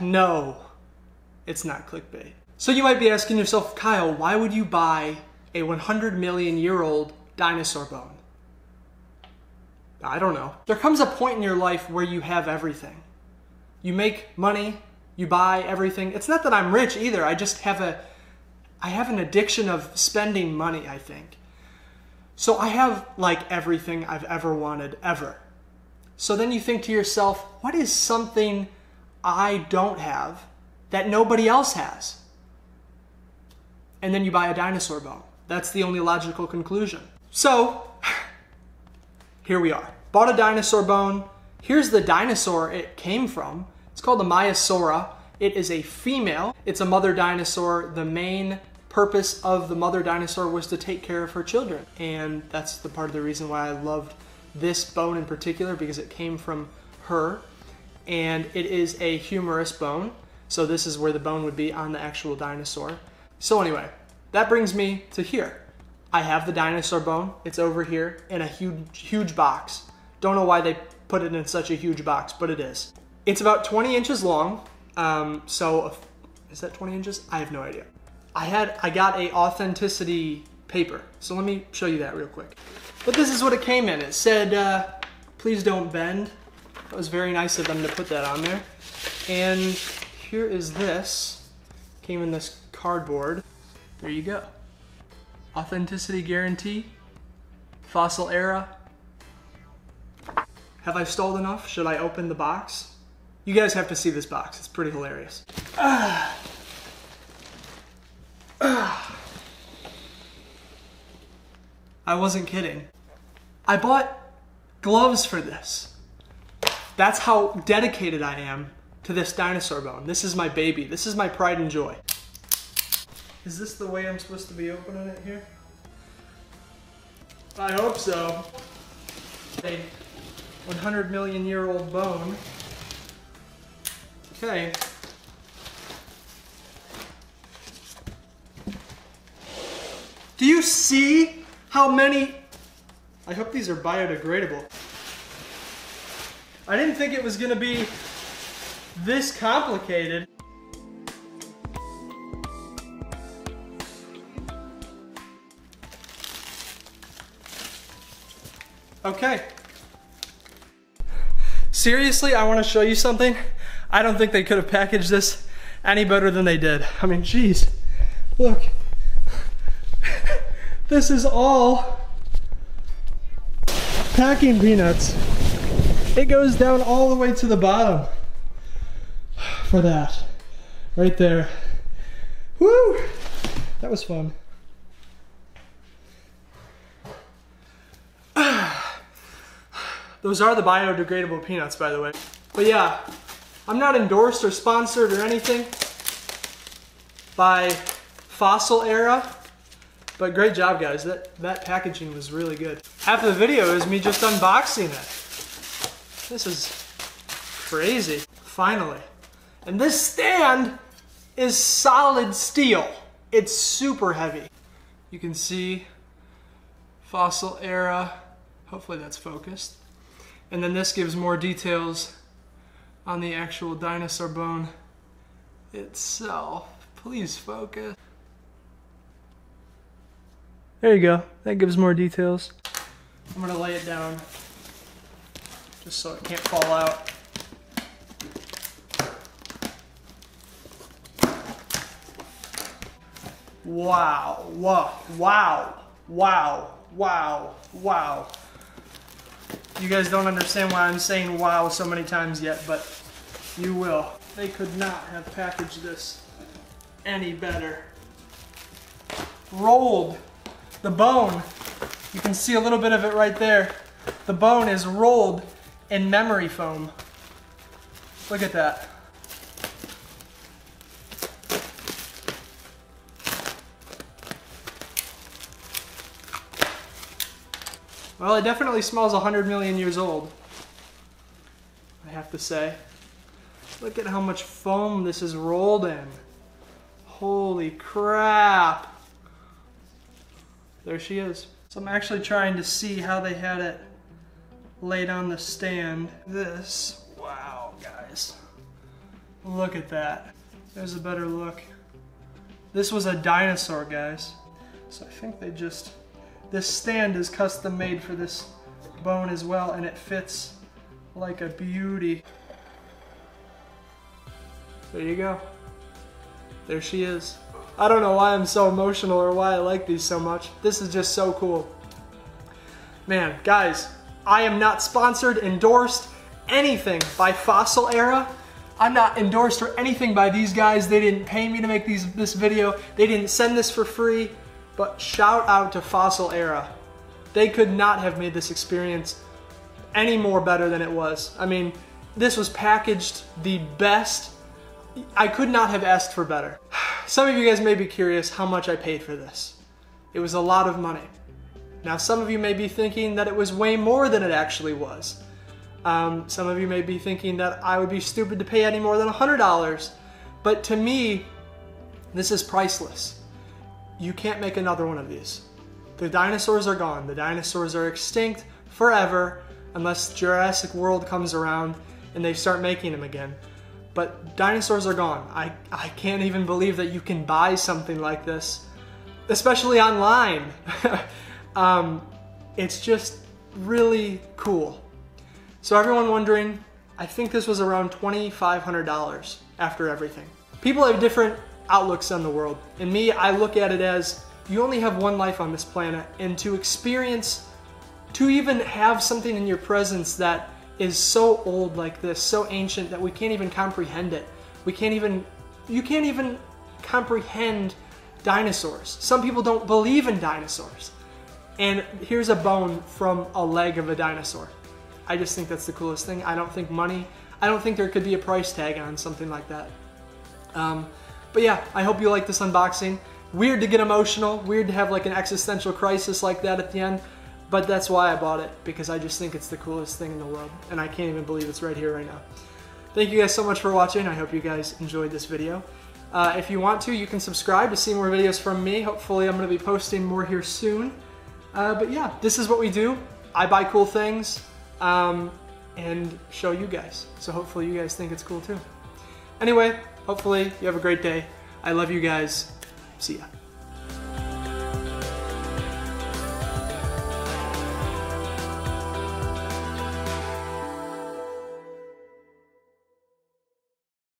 No, it's not clickbait. So you might be asking yourself, Kyle, why would you buy a 100 million year old dinosaur bone? I don't know. There comes a point in your life where you have everything. You make money, you buy everything. It's not that I'm rich either. I just have an addiction of spending money, I think. So I have like everything I've ever wanted, ever. So then you think to yourself, what is something I don't have that nobody else has? And then you buy a dinosaur bone. That's the only logical conclusion. So here we are. Bought a dinosaur bone. Here's the dinosaur it came from. It's called the Maiasaura. It is a female. It's a mother dinosaur. The main purpose of the mother dinosaur was to take care of her children. And that's the part of the reason why I loved this bone in particular, because it came from her. And it is a humerus bone. So this is where the bone would be on the actual dinosaur. So anyway, that brings me to here. I have the dinosaur bone. It's over here in a huge box. Don't know why they put it in such a huge box, but it is. It's about 20 inches long. Is that 20 inches? I have no idea. I got a authenticity paper. So let me show you that real quick. But this is what it came in. It said, please don't bend. That was very nice of them to put that on there. And here is this. Came in this cardboard. There you go. Authenticity guarantee. Fossil Era. Have I stalled enough? Should I open the box? You guys have to see this box. It's pretty hilarious. I wasn't kidding. I bought gloves for this. That's how dedicated I am to this dinosaur bone. This is my baby. This is my pride and joy. Is this the way I'm supposed to be opening it here? I hope so. A 100 million year old bone. Okay. Do you see how many? I hope these are biodegradable. I didn't think it was gonna be this complicated. Okay. Seriously, I want to show you something. I don't think they could have packaged this any better than they did. I mean, geez, look. This is all packing peanuts. It goes down all the way to the bottom for that. Right there. Woo! That was fun. Those are the biodegradable peanuts, by the way. But yeah, I'm not endorsed or sponsored or anything by Fossil Era, but great job, guys. That packaging was really good. Half the video is me just unboxing it. This is crazy. Finally. And this stand is solid steel. It's super heavy. You can see Fossil Era. Hopefully that's focused. And then this gives more details on the actual dinosaur bone itself. Please focus. There you go. That gives more details. I'm gonna lay it down just so it can't fall out. Wow, wow, wow, wow, wow, wow. You guys don't understand why I'm saying wow so many times yet, but you will. They could not have packaged this any better. Rolled the bone. You can see a little bit of it right there. The bone is rolled in memory foam. Look at that. Well, it definitely smells 100 million years old, I have to say. Look at how much foam this is rolled in. Holy crap. There she is. So I'm actually trying to see how they had it laid on the stand. This, wow, guys. Look at that. There's a better look. This was a dinosaur, guys. So I think they just... This stand is custom made for this bone as well, and it fits like a beauty. There you go. There she is. I don't know why I'm so emotional or why I like these so much. This is just so cool. Man, guys, I am not sponsored, endorsed, anything by Fossil Era. I'm not endorsed or anything by these guys. They didn't pay me to make this video. They didn't send this for free. But shout out to Fossil Era. They could not have made this experience any more better than it was. I mean, this was packaged the best. I could not have asked for better. Some of you guys may be curious how much I paid for this. It was a lot of money. Now, some of you may be thinking that it was way more than it actually was. Some of you may be thinking that I would be stupid to pay any more than $100. But to me, this is priceless. You can't make another one of these. The dinosaurs are gone. The dinosaurs are extinct forever unless Jurassic World comes around and they start making them again. But dinosaurs are gone. I can't even believe that you can buy something like this, especially online. It's just really cool. So everyone wondering, I think this was around $2,500 after everything. People have different outlooks on the world. And me, I look at it as you only have one life on this planet, and to experience, to even have something in your presence that is so old like this, so ancient that we can't even comprehend it. You can't even comprehend dinosaurs. Some people don't believe in dinosaurs. And here's a bone from a leg of a dinosaur. I just think that's the coolest thing. I don't think money, I don't think there could be a price tag on something like that. But yeah, I hope you like this unboxing. Weird to get emotional, weird to have like an existential crisis like that at the end. But that's why I bought it, because I just think it's the coolest thing in the world, and I can't even believe it's right here, right now. Thank you guys so much for watching. I hope you guys enjoyed this video. If you want to, you can subscribe to see more videos from me. Hopefully I'm going to be posting more here soon. But yeah, this is what we do. I buy cool things and show you guys. So hopefully you guys think it's cool too. Anyway, hopefully you have a great day. I love you guys. See ya.